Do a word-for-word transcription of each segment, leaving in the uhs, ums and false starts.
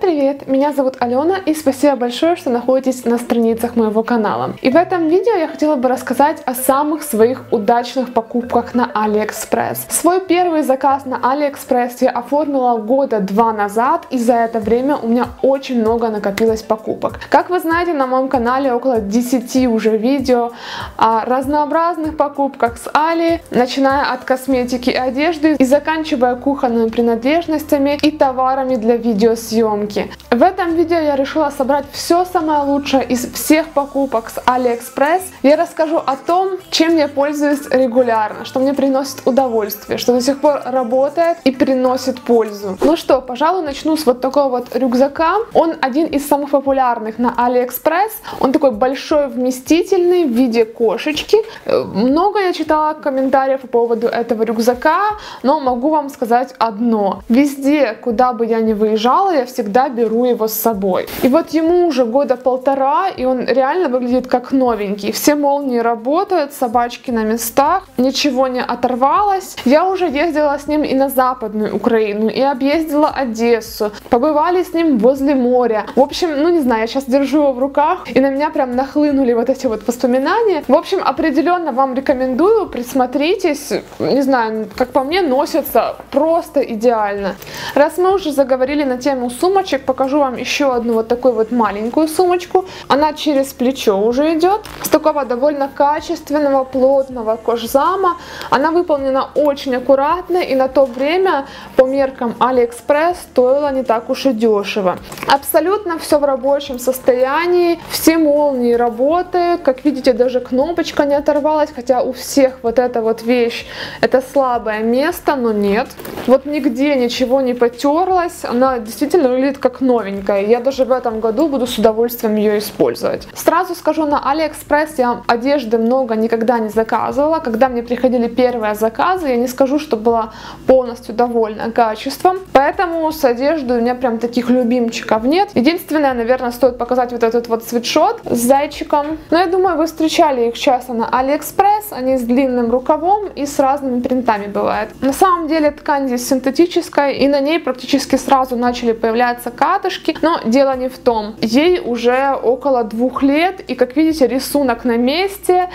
Привет! Меня зовут Алена, и спасибо большое, что находитесь на страницах моего канала. И в этом видео я хотела бы рассказать о самых своих удачных покупках на AliExpress. Свой первый заказ на AliExpress я оформила года два назад, и за это время у меня очень много накопилось покупок. Как вы знаете, на моем канале около десяти уже видео о разнообразных покупках с Али, начиная от косметики и одежды и заканчивая кухонными принадлежностями и товарами для видеосъемки. В этом видео я решила собрать все самое лучшее из всех покупок с AliExpress. Я расскажу о том, чем я пользуюсь регулярно, что мне приносит удовольствие, что до сих пор работает и приносит пользу. Ну что, пожалуй, начну с вот такого вот рюкзака. Он один из самых популярных на AliExpress. Он такой большой, вместительный, в виде кошечки. Много я читала комментариев по поводу этого рюкзака, но могу вам сказать одно. Везде, куда бы я ни выезжала, я всегда беру его с собой. И вот ему уже года полтора, и он реально выглядит как новенький. Все молнии работают, собачки на местах, ничего не оторвалось. Я уже ездила с ним и на Западную Украину, и объездила Одессу. Побывали с ним возле моря. В общем, ну не знаю, я сейчас держу его в руках, и на меня прям нахлынули вот эти вот воспоминания. В общем, определенно вам рекомендую, присмотритесь. Не знаю, как по мне, носятся просто идеально. Раз мы уже заговорили на тему сумочек, покажу вам еще одну вот такую вот маленькую сумочку. Она через плечо уже идет, с такого довольно качественного, плотного кожзама. Она выполнена очень аккуратно и на то время, по меркам AliExpress, стоила не так уж и дешево. Абсолютно все в рабочем состоянии, все молнии работают, как видите, даже кнопочка не оторвалась, хотя у всех вот эта вот вещь, это слабое место, но нет. Вот нигде ничего не потерлось, она действительно выглядит как новенькая. Я даже в этом году буду с удовольствием ее использовать. Сразу скажу, на AliExpress я одежды много никогда не заказывала. Когда мне приходили первые заказы, я не скажу, что была полностью довольна качеством, поэтому с одеждой у меня прям таких любимчиков нет. Единственное, наверное, стоит показать вот этот вот свитшот с зайчиком. Но я думаю, вы встречали их часто на AliExpress, они с длинным рукавом и с разными принтами бывает. На самом деле ткань здесь синтетическая, и на ней практически сразу начали появляться катышки, но дело не в том. Ей уже около двух лет, и как видите, рисунок на месте,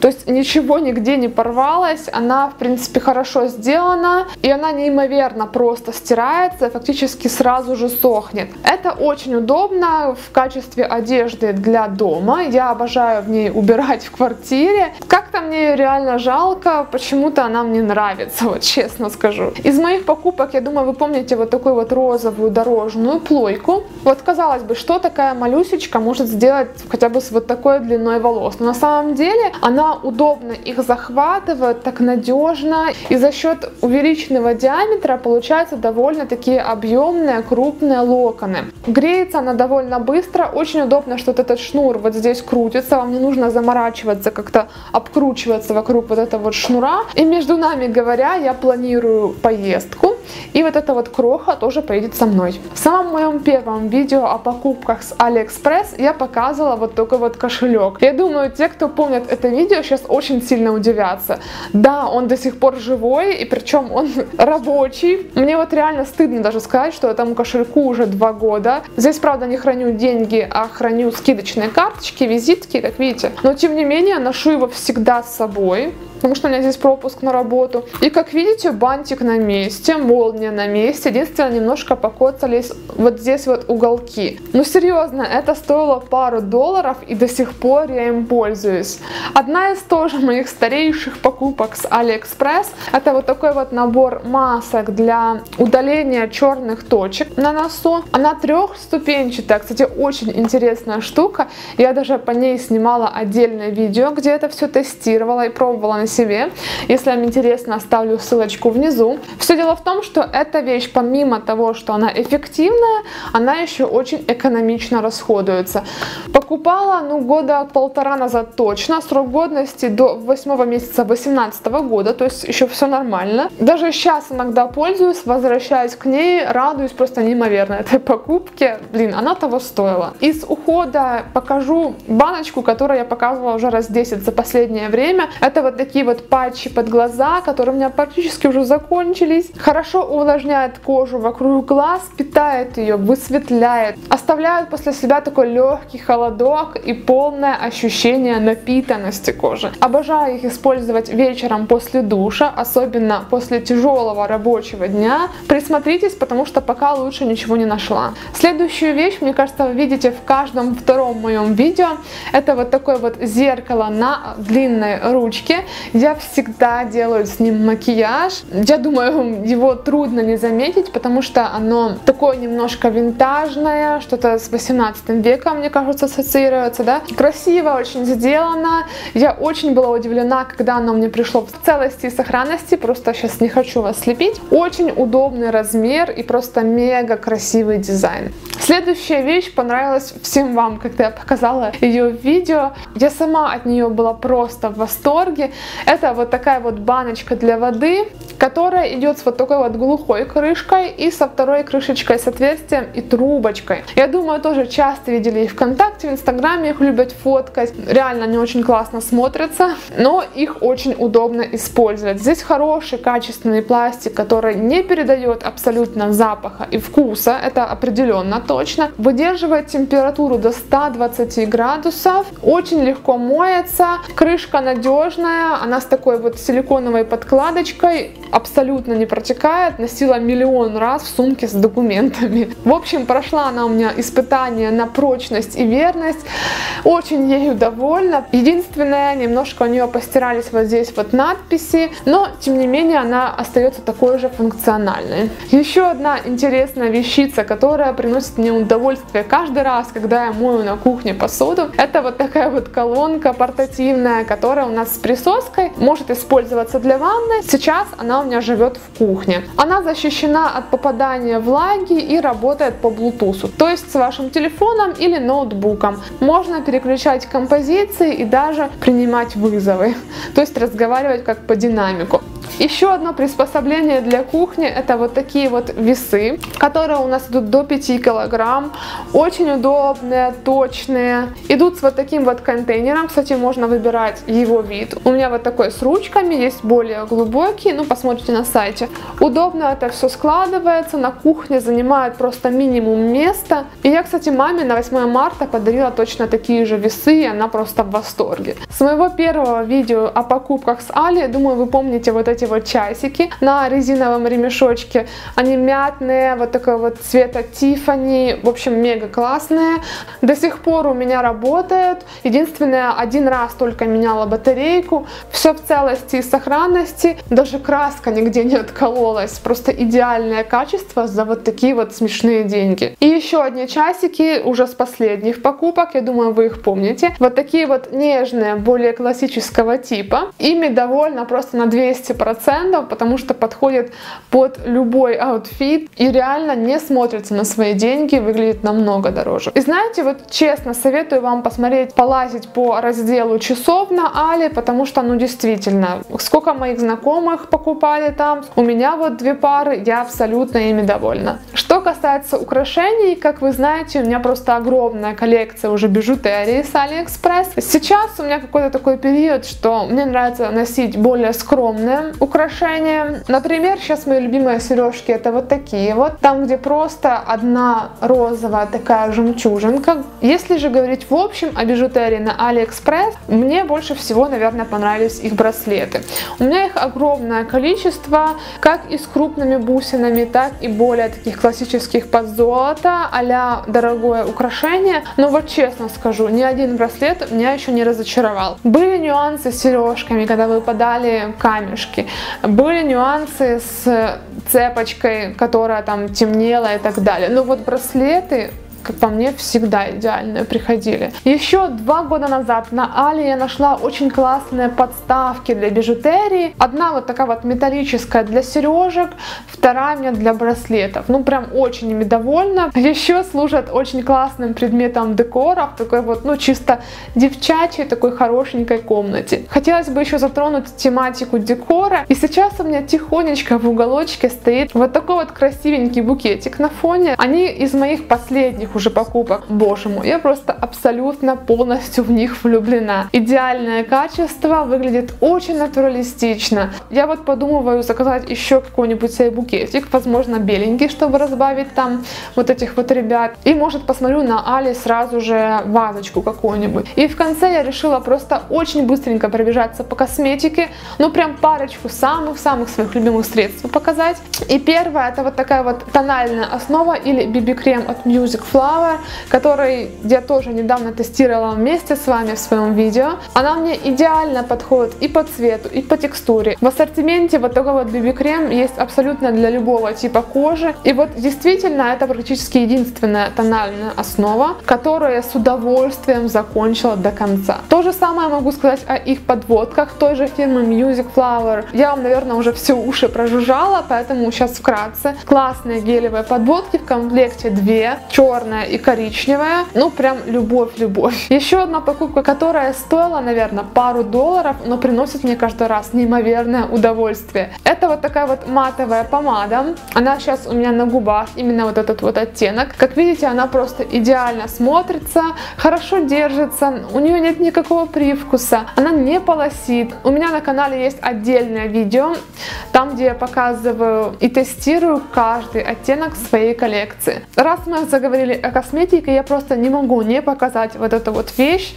то есть ничего нигде не порвалось, она в принципе хорошо сделана, и она неимоверно просто стирается, фактически сразу же сохнет. Это очень удобно в качестве одежды для дома, я обожаю в ней убирать в квартире, как-то мне ее реально жалко, почему-то она мне нравится, вот честно скажу. Из моих покупок, я думаю, вы помните вот такую вот розовую дорожную плойку. Вот казалось бы, что такая малюсечка может сделать хотя бы с вот такой длиной волос, но на самом деле она удобно их захватывает, так надежно, и за счет увеличенного диаметра получаются довольно такие объемные, крупные локоны. Греется она довольно быстро, очень удобно, что вот этот шнур вот здесь крутится, вам не нужно заморачиваться, как-то обкручиваться вокруг вот этого вот шнура. И между нами говоря, я планирую поездку, и вот эта вот кроха тоже поедет со мной. В самом моем первом видео о покупках с AliExpress я показывала вот такой вот кошелек. Я думаю, те, кто помнят это видео, сейчас очень сильно удивятся. Да, он до сих пор живой, и причем он рабочий. Мне вот реально стыдно даже сказать, что этому кошельку уже два года. Здесь, правда, не храню деньги, а храню скидочные карточки, визитки, как видите. Но, тем не менее, ношу его всегда с собой, потому что у меня здесь пропуск на работу. И, как видите, бантик на месте, молния на месте. Единственное, немножко покоцались вот здесь вот уголки. Ну, серьезно, это стоило пару долларов, и до сих пор я им пользуюсь. Одна из тоже моих старейших покупок с AliExpress — это вот такой вот набор масок для удаления черных точек на носу. Она трехступенчатая, кстати, очень интересная штука. Я даже по ней снимала отдельное видео, где это все тестировала и пробовала на себе. Если вам интересно, оставлю ссылочку внизу. Все дело в том, что эта вещь, помимо того, что она эффективная, она еще очень экономично расходуется. Покупала, ну, года полтора назад точно, срок годности до восьмого месяца две тысячи восемнадцатого года, то есть еще все нормально. Даже сейчас иногда пользуюсь, возвращаюсь к ней, радуюсь просто неимоверно этой покупке. Блин, она того стоила. Из ухода покажу баночку, которую я показывала уже раз десять за последнее время. Это вот такие такие вот патчи под глаза, которые у меня практически уже закончились. Хорошо увлажняет кожу вокруг глаз, питает ее, высветляет, оставляют после себя такой легкий холодок и полное ощущение напитанности кожи. Обожаю их использовать вечером после душа, особенно после тяжелого рабочего дня. Присмотритесь, потому что пока лучше ничего не нашла. Следующую вещь, мне кажется, вы видите в каждом втором моем видео. Это вот такое вот зеркало на длинной ручке. Я всегда делаю с ним макияж. Я думаю, его трудно не заметить, потому что оно такое немножко винтажное, что-то с восемнадцатым веком, мне кажется, ассоциируется, да? Красиво очень сделано. Я очень была удивлена, когда оно мне пришло в целости и сохранности. Просто сейчас не хочу вас слепить. Очень удобный размер и просто мега красивый дизайн. Следующая вещь понравилась всем вам, когда я показала ее в видео. Я сама от нее была просто в восторге. Это вот такая вот баночка для воды, которая идет с вот такой вот глухой крышкой и со второй крышечкой с отверстием и трубочкой. Я думаю, тоже часто видели их ВКонтакте, в Инстаграме их любят фоткать. Реально они очень классно смотрятся, но их очень удобно использовать. Здесь хороший качественный пластик, который не передает абсолютно запаха и вкуса, это определенно точно. Выдерживает температуру до ста двадцати градусов, очень легко моется, крышка надежная, она с такой вот силиконовой подкладочкой, абсолютно не протекает, носила миллион раз в сумке с документами. В общем, прошла она у меня испытание на прочность и верность, очень ею довольна. Единственное, немножко у нее постирались вот здесь вот надписи, но тем не менее она остается такой же функциональной. Еще одна интересная вещица, которая приносит мне удовольствие каждый раз, когда я мою на кухне посуду, это вот такая вот колонка портативная, которая у нас с присоской, может использоваться для ванны. Сейчас она у меня живет в кухне. Она защищена от попадания влаги и работает по блютусу, то есть с вашим телефоном или ноутбуком. Можно переключать композиции и даже принимать вызовы, то есть разговаривать как по динамику. Еще одно приспособление для кухни — это вот такие вот весы, которые у нас идут до пяти килограмм, очень удобные, точные, идут с вот таким вот контейнером, кстати, можно выбирать его вид. У меня вот такой с ручками, есть более глубокий, ну посмотрите на сайте. Удобно это все складывается, на кухне занимает просто минимум места. И я, кстати, маме на восьмое марта подарила точно такие же весы, и она просто в восторге. С моего первого видео о покупках с Али, думаю, вы помните вот эти вот часики на резиновом ремешочке, они мятные, вот такого вот цвета Тиффани, в общем, мега классные, до сих пор у меня работают. Единственное, один раз только меняла батарейку, все в целости и сохранности, даже краска нигде не откололась, просто идеальное качество за вот такие вот смешные деньги. И еще одни часики уже с последних покупок, я думаю, вы их помните, вот такие вот нежные, более классического типа, ими довольно просто на двести процентов, потому что подходит под любой аутфит и реально не смотрится на свои деньги, выглядит намного дороже. И знаете, вот честно советую вам посмотреть, полазить по разделу часов на Али, потому что, ну действительно, сколько моих знакомых покупали там, у меня вот две пары, я абсолютно ими довольна. Что касается украшений, как вы знаете, у меня просто огромная коллекция уже бижутерии с AliExpress. Сейчас у меня какой-то такой период, что мне нравится носить более скромные украшения. Например, сейчас мои любимые сережки — это вот такие вот, там где просто одна розовая такая жемчужинка. Если же говорить в общем о бижутерии на AliExpress, мне больше всего, наверное, понравились их браслеты. У меня их огромное количество, как и с крупными бусинами, так и более таких классических под золото, а-ля дорогое украшение. Но вот честно скажу, ни один браслет меня еще не разочаровал. Были нюансы с сережками, когда выпадали камешки. Были нюансы с цепочкой, которая там темнела и так далее. Но вот браслеты, как по мне, всегда идеальные приходили. Еще два года назад на Али я нашла очень классные подставки для бижутерии. Одна вот такая вот металлическая для сережек, вторая мне для браслетов. Ну прям очень ими довольна. Еще служат очень классным предметом декора в такой вот, ну чисто девчачьей, такой хорошенькой комнате. Хотелось бы еще затронуть тематику декора. И сейчас у меня тихонечко в уголочке стоит вот такой вот красивенький букетик на фоне. Они из моих последних уже покупок. Боже мой, я просто абсолютно полностью в них влюблена. Идеальное качество, выглядит очень натуралистично. Я вот подумываю заказать еще какой-нибудь себе букетик, возможно беленький, чтобы разбавить там вот этих вот ребят. И может посмотрю на Али сразу же вазочку какую-нибудь. И в конце я решила просто очень быстренько пробежаться по косметике, ну прям парочку самых-самых своих любимых средств показать. И первое, это вот такая вот тональная основа или би би-крем от Music Flower, который я тоже недавно тестировала вместе с вами в своем видео. Она мне идеально подходит и по цвету, и по текстуре. В ассортименте вот такой вот би би-крем есть абсолютно для любого типа кожи. И вот действительно это практически единственная тональная основа, которую я с удовольствием закончила до конца. То же самое могу сказать о их подводках той же фирмы Music Flower. Я вам, наверное, уже все уши прожужжала, поэтому сейчас вкратце. Классные гелевые подводки, в комплекте две, черная и коричневая. Ну прям любовь-любовь. Еще одна покупка, которая стоила, наверное, пару долларов, но приносит мне каждый раз неимоверное удовольствие. Это вот такая вот матовая помада. Она сейчас у меня на губах, именно вот этот вот оттенок. Как видите, она просто идеально смотрится, хорошо держится, у нее нет никакого привкуса, она не полосит. У меня на канале есть отдельное видео, там где я показываю и тестирую каждый оттенок своей коллекции. Раз мы заговорили о косметике, я просто не могу не показать вот эту вот вещь.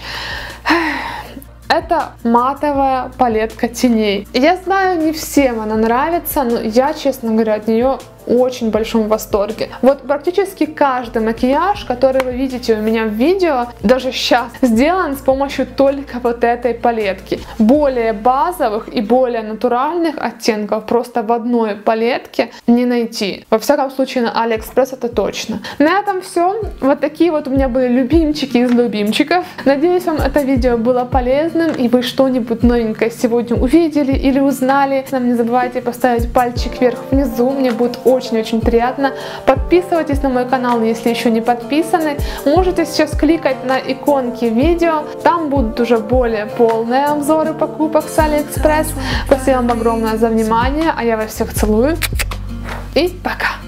Это матовая палетка теней. Я знаю, не всем она нравится, но я, честно говоря, от нее очень большом восторге. Вот практически каждый макияж, который вы видите у меня в видео, даже сейчас, сделан с помощью только вот этой палетки. Более базовых и более натуральных оттенков просто в одной палетке не найти. Во всяком случае на AliExpress это точно. На этом все. Вот такие вот у меня были любимчики из любимчиков. Надеюсь, вам это видео было полезным и вы что-нибудь новенькое сегодня увидели или узнали. Не забывайте поставить пальчик вверх внизу, мне будет очень очень-очень приятно. Подписывайтесь на мой канал, если еще не подписаны. Можете сейчас кликать на иконки видео, там будут уже более полные обзоры покупок с AliExpress. Спасибо вам огромное за внимание, а я вас всех целую и пока!